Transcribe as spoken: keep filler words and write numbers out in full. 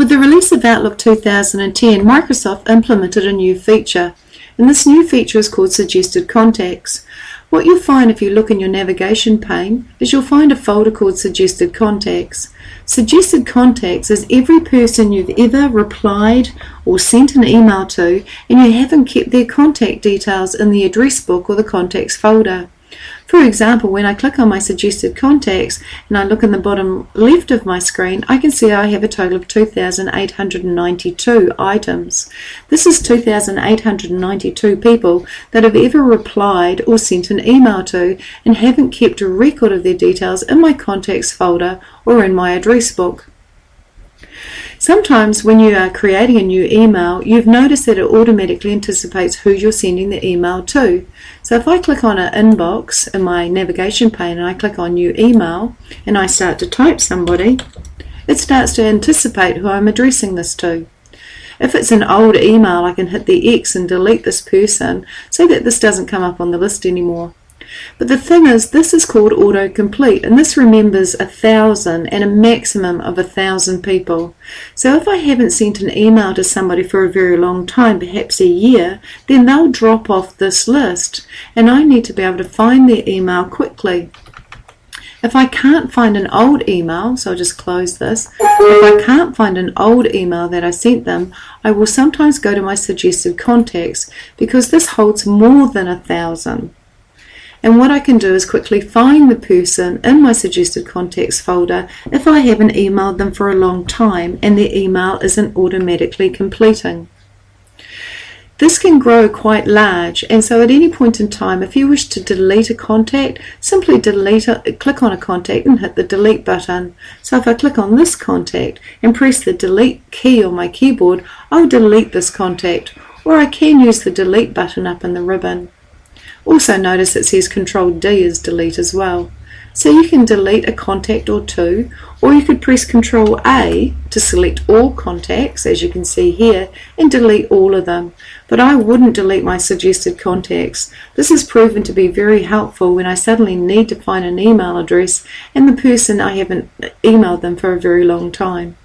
With the release of Outlook two thousand ten, Microsoft implemented a new feature, and this new feature is called Suggested Contacts. What you'll find if you look in your navigation pane is you'll find a folder called Suggested Contacts. Suggested Contacts is every person you've ever replied or sent an email to and you haven't kept their contact details in the address book or the contacts folder. For example, when I click on my Suggested Contacts and I look in the bottom left of my screen, I can see I have a total of two thousand eight hundred ninety-two items. This is two thousand eight hundred ninety-two people that have ever replied or sent an email to and haven't kept a record of their details in my contacts folder or in my address book. Sometimes when you are creating a new email, you've noticed that it automatically anticipates who you're sending the email to. So if I click on an inbox in my navigation pane and I click on new email and I start to type somebody, it starts to anticipate who I'm addressing this to. If it's an old email, I can hit the X and delete this person so that this doesn't come up on the list anymore. But the thing is, this is called autocomplete, and this remembers a thousand and a maximum of a thousand people. So if I haven't sent an email to somebody for a very long time, perhaps a year, then they'll drop off this list and I need to be able to find their email quickly. If I can't find an old email, so I'll just close this, if I can't find an old email that I sent them, I will sometimes go to my suggested contacts because this holds more than a thousand. And what I can do is quickly find the person in my suggested contacts folder if I haven't emailed them for a long time and their email isn't automatically completing. This can grow quite large, and so at any point in time, if you wish to delete a contact, simply delete it, click on a contact and hit the delete button. So if I click on this contact and press the delete key on my keyboard, I'll delete this contact, or I can use the delete button up in the ribbon. Also notice it says control D is delete as well. So you can delete a contact or two, or you could press control A to select all contacts, as you can see here, and delete all of them. But I wouldn't delete my suggested contacts. This has proven to be very helpful when I suddenly need to find an email address and the person I haven't emailed them for a very long time.